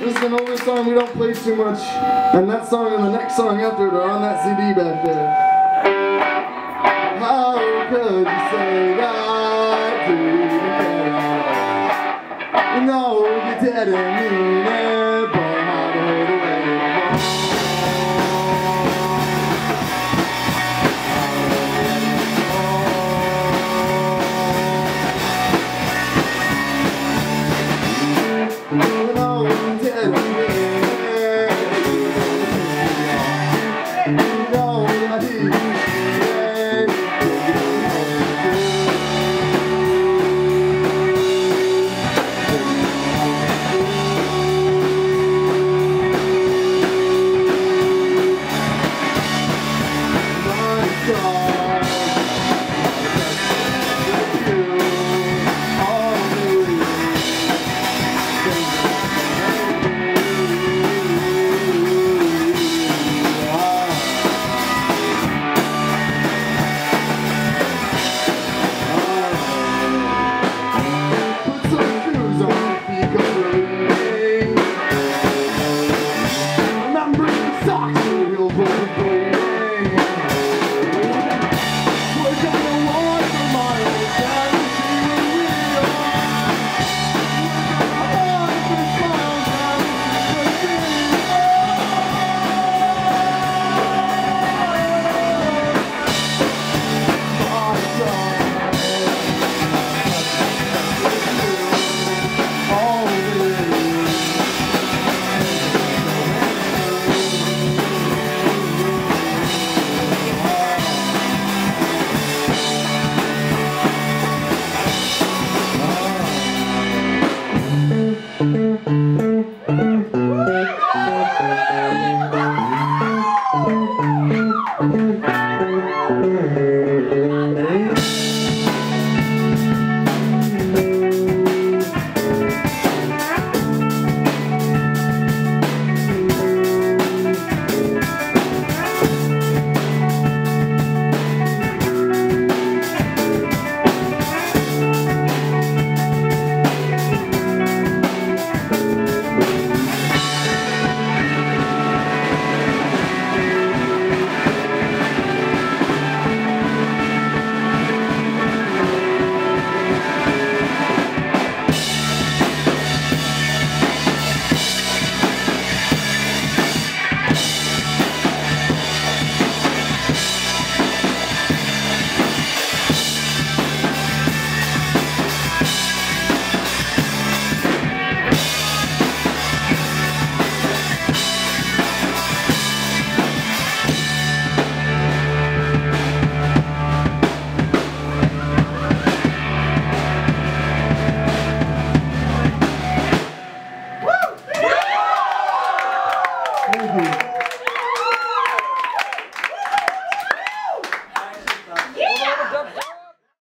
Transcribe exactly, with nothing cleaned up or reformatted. This is an older song we don't play too much, and that song and the next song after it are on that C D back there. How could you say that to me? No, you didn't mean it.